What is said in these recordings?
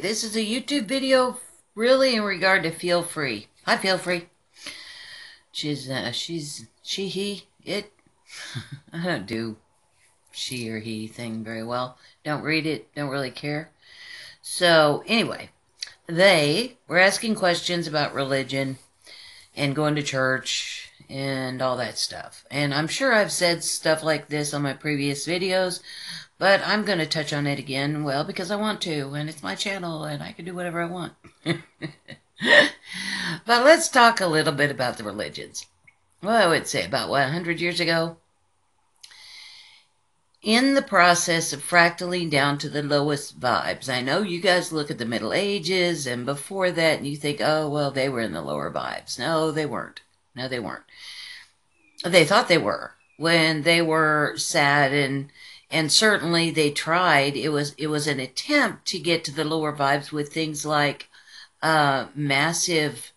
This is a YouTube video really in regard to Feel Free. Hi, Feel Free. She, he, it. I don't do she or he thing very well. Don't read it. Don't really care. So anyway, they were asking questions about religion and going to church and all that stuff. And I'm sure I've said stuff like this on my previous videos, but I'm going to touch on it again, well, because I want to, and it's my channel, and I can do whatever I want. But let's talk a little bit about the religions. Well, I would say about, 100 years ago? In the process of fractaling down to the lowest vibes. I know you guys look at the Middle Ages, and before that, and you think, oh, well, they were in the lower vibes. No, they weren't. No, they weren't. They thought they were when they were sad and certainly they tried. It was an attempt to get to the lower vibes with things like massive,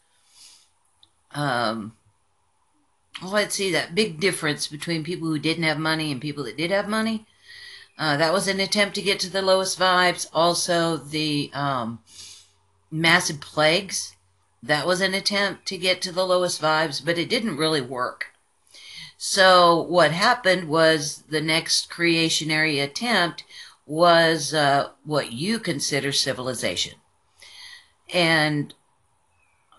let's see, that big difference between people who didn't have money and people that did have money. That was an attempt to get to the lowest vibes. Also, the massive plagues, that was an attempt to get to the lowest vibes, but it didn't really work. So what happened was the next creationary attempt was what you consider civilization. And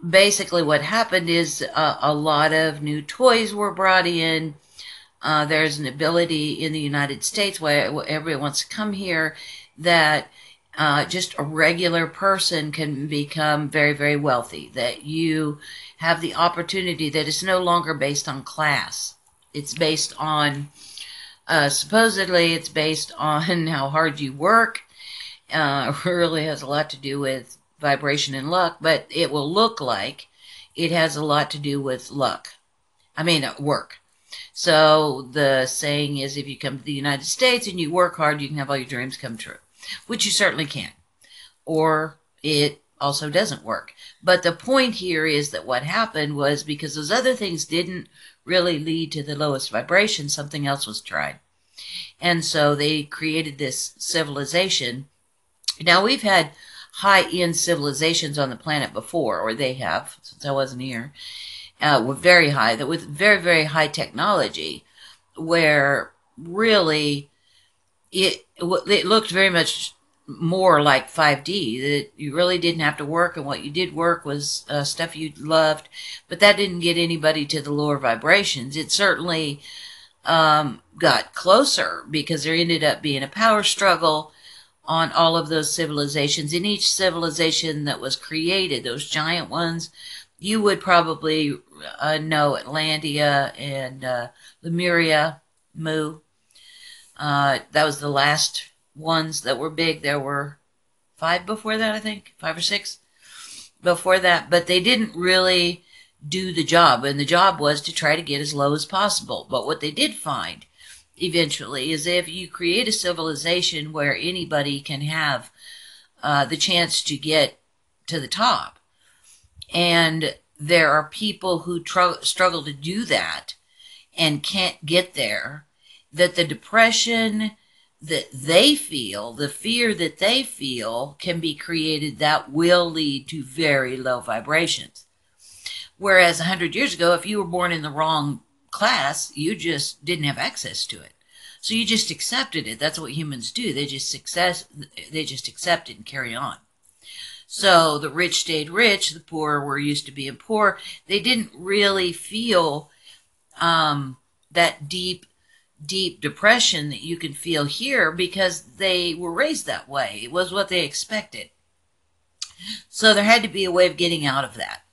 basically what happened is a lot of new toys were brought in. There's an ability in the United States, where everyone wants to come here, that just a regular person can become very, very wealthy. That you have the opportunity that it's no longer based on class. It's based on, supposedly it's based on how hard you work. It really has a lot to do with vibration and luck, but it will look like it has a lot to do with luck. I mean, work. So the saying is, if you come to the United States and you work hard, you can have all your dreams come true, which you certainly can. Or it also doesn't work. But the point here is that what happened was, because those other things didn't really lead to the lowest vibration, something else was tried. And so they created this civilization. Now, we've had high-end civilizations on the planet before, or they have, since I wasn't here, were very high, that with very, very high technology, where really it looked very much more like 5D, that you really didn't have to work, and what you did work was stuff you loved, but that didn't get anybody to the lower vibrations. It certainly got closer, because there ended up being a power struggle on all of those civilizations. In each civilization that was created, those giant ones, you would probably know Atlantia and Lemuria, Mu. That was the last ones that were big. There were 5 before that, I think, 5 or 6 before that, but they didn't really do the job, and the job was to try to get as low as possible. But what they did find eventually is, if you create a civilization where anybody can have the chance to get to the top, and there are people who struggle to do that and can't get there, that the depression that they feel, the fear that they feel, can be created, that will lead to very low vibrations. Whereas 100 years ago, if you were born in the wrong class, you just didn't have access to it. So you just accepted it. That's what humans do. They just accept it and carry on. So the rich stayed rich. The poor were used to being poor. They didn't really feel that deep depression that you can feel here, because they were raised that way. It was what they expected. So there had to be a way of getting out of that.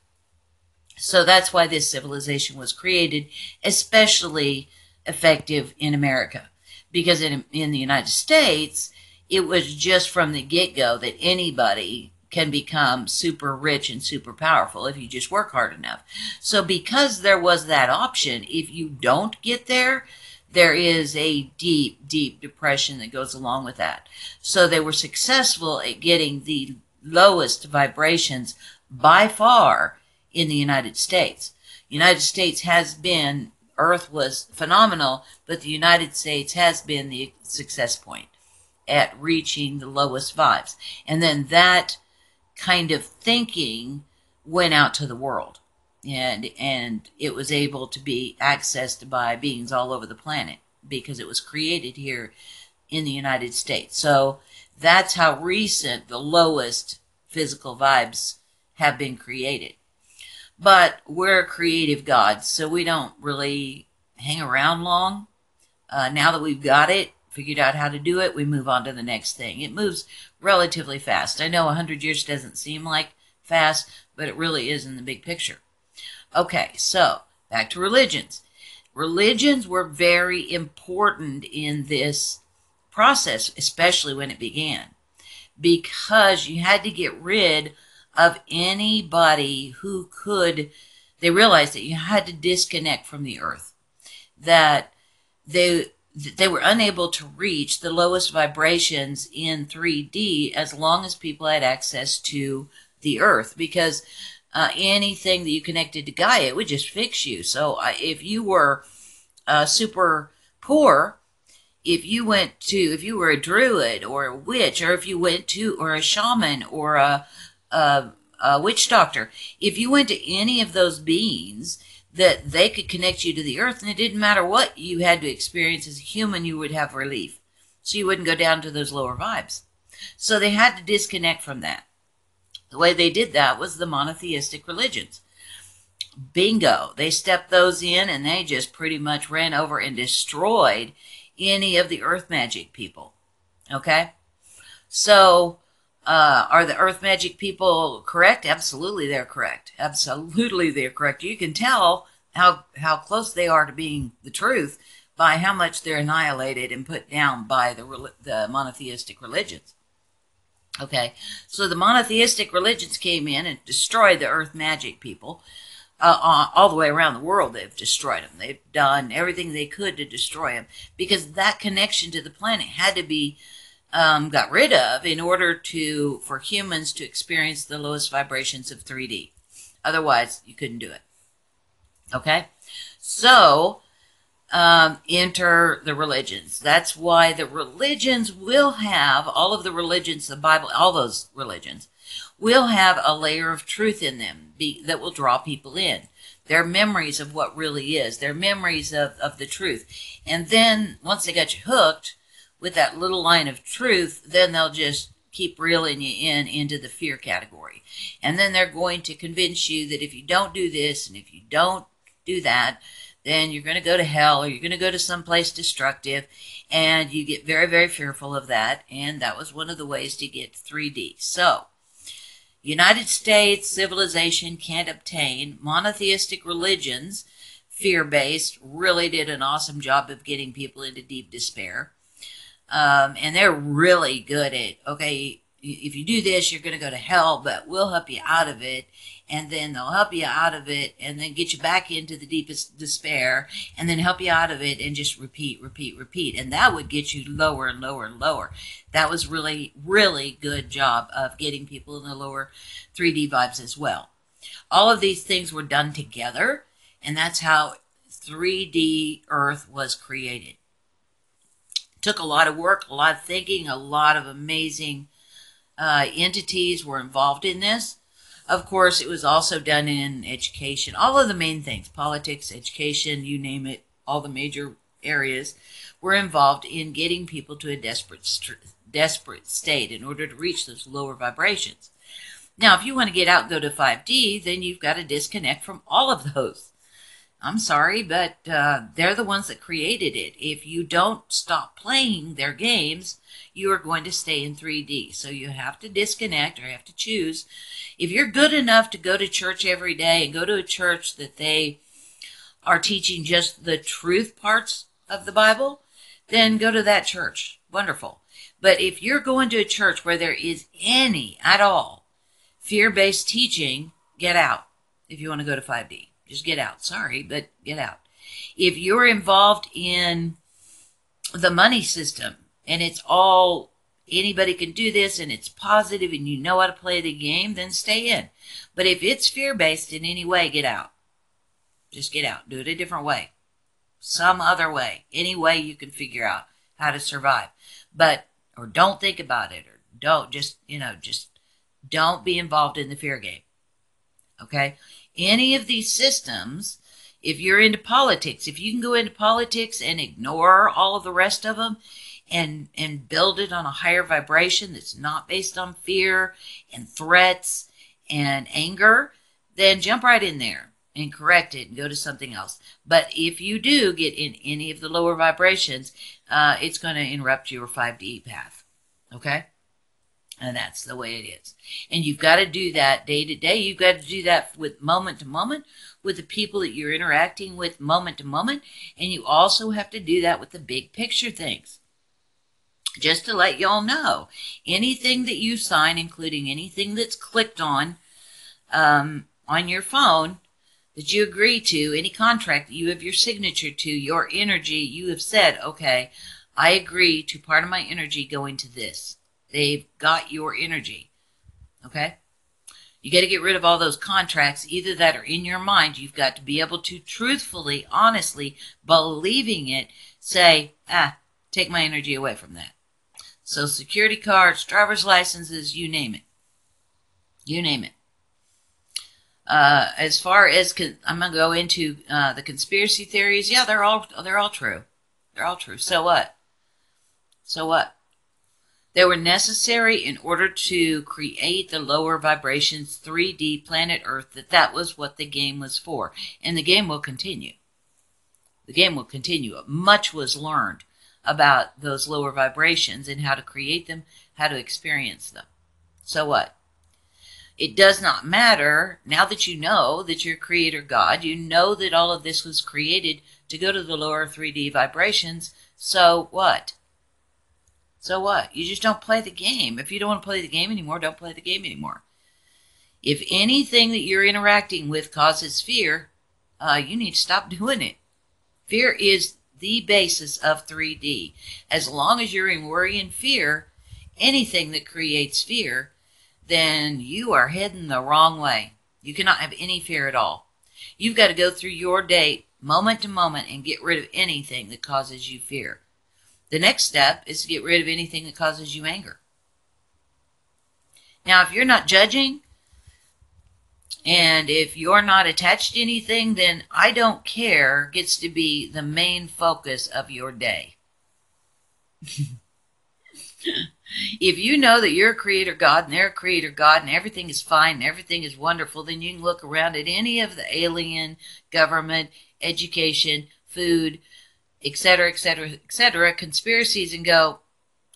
So that's why this civilization was created, especially effective in America, because in the United States, it was just from the get-go that anybody can become super rich and super powerful if you just work hard enough. So because there was that option, if you don't get there, there is a deep, deep depression that goes along with that. So they were successful at getting the lowest vibrations by far in the United States. United States has been, Earth was phenomenal, but the United States has been the success point. at reaching the lowest vibes. And then that kind of thinking went out to the world, and it was able to be accessed by beings all over the planet because it was created here in the United States. So that's how recent the lowest physical vibes have been created. But we're creative gods, so we don't really hang around long. Now that we've got it, figured out how to do it, we move on to the next thing. It moves relatively fast. I know 100 years doesn't seem like fast, but it really is in the big picture. Okay, so back to religions. Religions were very important in this process, especially when it began, because you had to get rid of anybody who could. They realized that you had to disconnect from the earth, that they were unable to reach the lowest vibrations in 3D as long as people had access to the earth, because anything that you connected to Gaia, it would just fix you. So if you were super poor, if you were a druid or a witch, or if you went to, or a shaman or a witch doctor, if you went to any of those beings, that they could connect you to the earth, and it didn't matter what you had to experience as a human, you would have relief. So you wouldn't go down to those lower vibes. So they had to disconnect from that. The way they did that was the monotheistic religions. Bingo. They stepped those in, and they just pretty much ran over and destroyed any of the earth magic people. Okay? So are the earth magic people correct? Absolutely, they're correct. Absolutely, they're correct. You can tell how close they are to being the truth by how much they're annihilated and put down by the monotheistic religions. Okay, so the monotheistic religions came in and destroyed the earth magic people. All the way around the world, they've destroyed them. They've done everything they could to destroy them, because that connection to the planet had to be got rid of in order for humans to experience the lowest vibrations of 3D. Otherwise, you couldn't do it. Okay? So, enter the religions. That's why the religions will have, all of the religions, the Bible, all those religions, will have a layer of truth in them that will draw people in. Their memories of what really is, their memories of the truth. And then, once they got you hooked with that little line of truth, then they'll just keep reeling you in into the fear category. And then they're going to convince you that if you don't do this and if you don't do that, then you're going to go to hell, or you're going to go to someplace destructive, and you get very, very fearful of that. And that was one of the ways to get 3D. So, United States civilization can't obtain monotheistic religions, fear-based, really did an awesome job of getting people into deep despair. And they're really good at, okay, if you do this, you're going to go to hell, but we'll help you out of it. And then they'll help you out of it, and then get you back into the deepest despair, and then help you out of it, and just repeat, repeat, repeat. And that would get you lower and lower and lower. That was really, really good job of getting people in the lower 3D vibes as well. All of these things were done together, and that's how 3D Earth was created. Took a lot of work, a lot of thinking, a lot of amazing entities were involved in this. Of course, it was also done in education. All of the main things, politics, education, you name it, all the major areas were involved in getting people to a desperate state in order to reach those lower vibrations. Now, if you want to get out and go to 5D, then you've got to disconnect from all of those. I'm sorry, but they're the ones that created it. If you don't stop playing their games, you are going to stay in 3D. So you have to disconnect, or have to choose. If you're good enough to go to church every day, and go to a church that they are teaching just the truth parts of the Bible, then go to that church. Wonderful. But if you're going to a church where there is any at all fear-based teaching, get out if you want to go to 5D. Just get out. Sorry, but get out. If you're involved in the money system, and it's all anybody can do this, and it's positive, and you know how to play the game, then stay in. But if it's fear-based in any way, get out. Just get out. Do it a different way. Some other way. Any way you can figure out how to survive. But or don't think about it, or don't just don't be involved in the fear game. Okay? Any of these systems, if you're into politics, if you can go into politics and ignore all of the rest of them and build it on a higher vibration that's not based on fear and threats and anger, then jump right in there and correct it and go to something else. But if you do get in any of the lower vibrations, it's going to interrupt your 5D path. Okay? And that's the way it is. And you've got to do that day to day. You've got to do that with moment to moment, with the people that you're interacting with moment to moment. And you also have to do that with the big picture things. Just to let y'all know, anything that you sign, including anything that's clicked on your phone that you agree to, any contract that you have your signature to, your energy, you have said, okay, I agree to part of my energy going to this. They've got your energy, okay? You got to get rid of all those contracts, either that or in your mind. You've got to be able to truthfully, honestly, believing it, say, take my energy away from that. Social Security cards, driver's licenses, you name it. You name it. As far as, I'm going to go into the conspiracy theories. Yeah, they're all true. They're all true. So what? So what? They were necessary in order to create the lower vibrations, 3D planet Earth, that was what the game was for. And the game will continue. The game will continue. Much was learned about those lower vibrations and how to create them, how to experience them. So what? It does not matter, now that you know that you're Creator God, you know that all of this was created to go to the lower 3D vibrations, so what? So what? You just don't play the game. If you don't want to play the game anymore, don't play the game anymore. If anything that you're interacting with causes fear, you need to stop doing it. Fear is the basis of 3D. As long as you're in worry and fear, anything that creates fear, then you are heading the wrong way. You cannot have any fear at all. You've got to go through your day, moment to moment, and get rid of anything that causes you fear. The next step is to get rid of anything that causes you anger. Now, if you're not judging and if you're not attached to anything, then I don't care gets to be the main focus of your day. If you know that you're a Creator God and they're a Creator God and everything is fine and everything is wonderful, then you can look around at any of the alien, government, education, food, etc., etc., etc., conspiracies and go,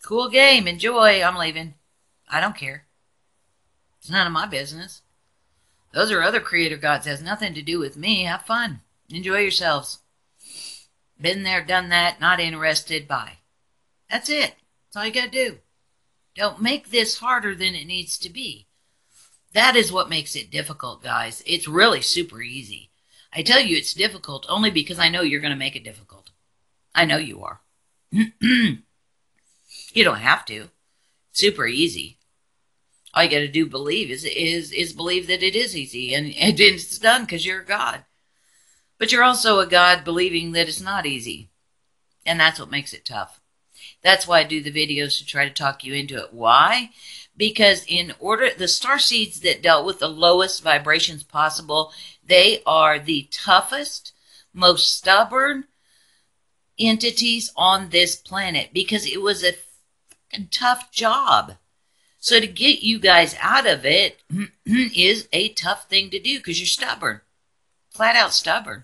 cool game, enjoy, I'm leaving. I don't care. It's none of my business. Those are other Creator Gods. It has nothing to do with me. Have fun. Enjoy yourselves. Been there, done that, not interested, bye. That's it. That's all you got to do. Don't make this harder than it needs to be. That is what makes it difficult, guys. It's really super easy. I tell you it's difficult only because I know you're going to make it difficult. I know you are. You don't have to. Super easy. All you got to do believe is believe that it is easy and it's done because you're a God. But you're also a God believing that it's not easy. And that's what makes it tough. That's why I do the videos to try to talk you into it. Why? Because in order, the star seeds that dealt with the lowest vibrations possible, they are the toughest, most stubborn entities on this planet because it was a tough job. So to get you guys out of it is a tough thing to do because you're stubborn, flat out stubborn.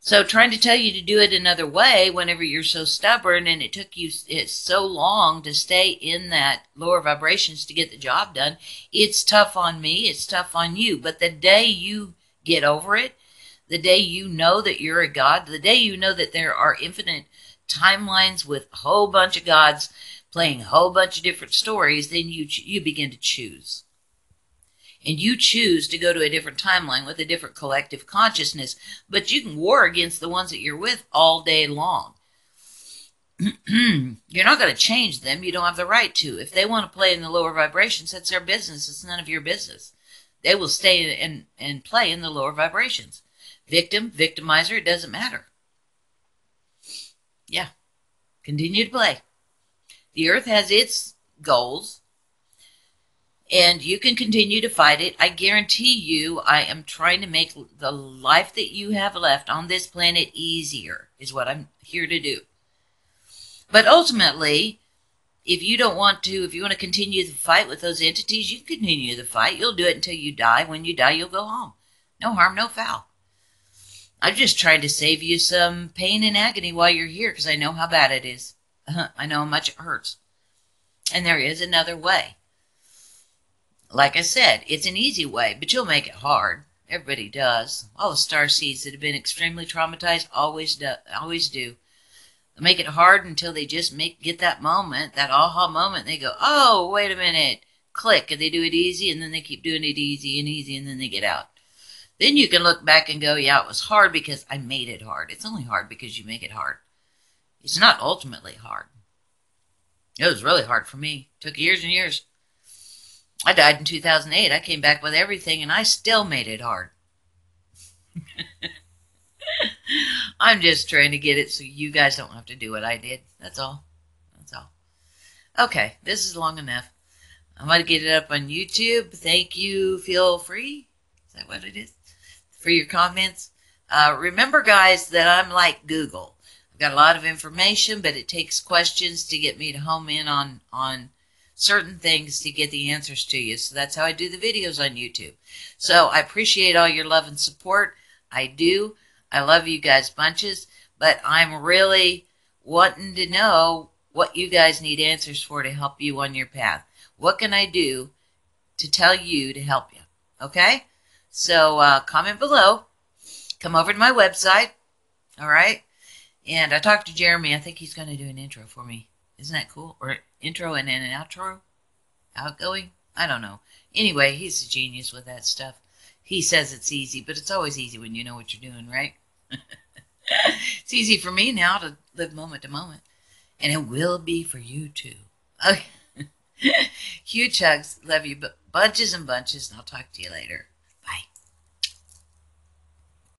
So trying to tell you to do it another way whenever you're so stubborn and it took you so long to stay in that lower vibrations to get the job done, it's tough on me, it's tough on you. But the day you get over it, the day you know that you're a God, the day you know that there are infinite timelines with a whole bunch of gods playing a whole bunch of different stories, then you begin to choose. And you choose to go to a different timeline with a different collective consciousness, but you can war against the ones that you're with all day long. You're not going to change them. You don't have the right to. If they want to play in the lower vibrations, that's their business. It's none of your business. They will stay and play in the lower vibrations. Victim, victimizer, it doesn't matter. Yeah. Continue to play. The earth has its goals, and you can continue to fight it. I guarantee you, I am trying to make the life that you have left on this planet easier, is what I'm here to do. But ultimately, if you don't want to, if you want to continue the fight with those entities, you can continue the fight. You'll do it until you die. When you die, you'll go home. No harm, no foul. I'm just trying to save you some pain and agony while you're here, because I know how bad it is. I know how much it hurts. And there is another way. Like I said, it's an easy way, but you'll make it hard. Everybody does. All the star seeds that have been extremely traumatized always do. Make it hard until they just get that moment, that aha moment. They go, oh, wait a minute, click, and they do it easy, and then they keep doing it easy, and then they get out. Then you can look back and go, yeah, it was hard because I made it hard. It's only hard because you make it hard. It's not ultimately hard. It was really hard for me. It took years and years. I died in 2008. I came back with everything, and I still made it hard. I'm just trying to get it so you guys don't have to do what I did. That's all. That's all. Okay, this is long enough. I'm going to get it up on YouTube. Thank you. Feel free. Is that what it is? For your comments. Remember, guys, that I'm like Google. I've got a lot of information, but it takes questions to get me to home in on certain things to get the answers to you. So that's how I do the videos on YouTube. So I appreciate all your love and support. I do. I love you guys bunches, but I'm really wanting to know what you guys need answers for to help you on your path. What can I do to tell you to help you? Okay? So comment below. Come over to my website. All right? And I talked to Jeremy. I think he's going to do an intro for me. Isn't that cool? Or intro and then an outro? Outgoing? I don't know. Anyway, he's a genius with that stuff. He says it's easy, but it's always easy when you know what you're doing, right? It's easy for me now to live moment to moment, and it will be for you too. Okay. Huge hugs. Love you bunches and bunches, and I'll talk to you later.